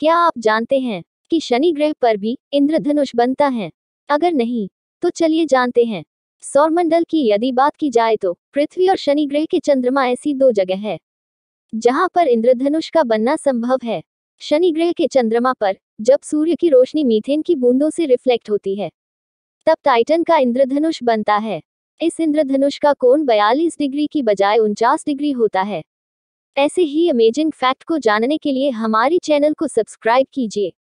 क्या आप जानते हैं कि शनि ग्रह पर भी इंद्रधनुष बनता है? अगर नहीं तो चलिए जानते हैं। सौरमंडल की यदि बात की जाए तो पृथ्वी और शनि ग्रह के चंद्रमा ऐसी दो जगह है जहां पर इंद्रधनुष का बनना संभव है। शनि ग्रह के चंद्रमा पर जब सूर्य की रोशनी मीथेन की बूंदों से रिफ्लेक्ट होती है तब टाइटन का इंद्रधनुष बनता है। इस इंद्रधनुष का कोण 42 डिग्री की बजाय 49 डिग्री होता है। ऐसे ही अमेजिंग फैक्ट को जानने के लिए हमारे चैनल को सब्सक्राइब कीजिए।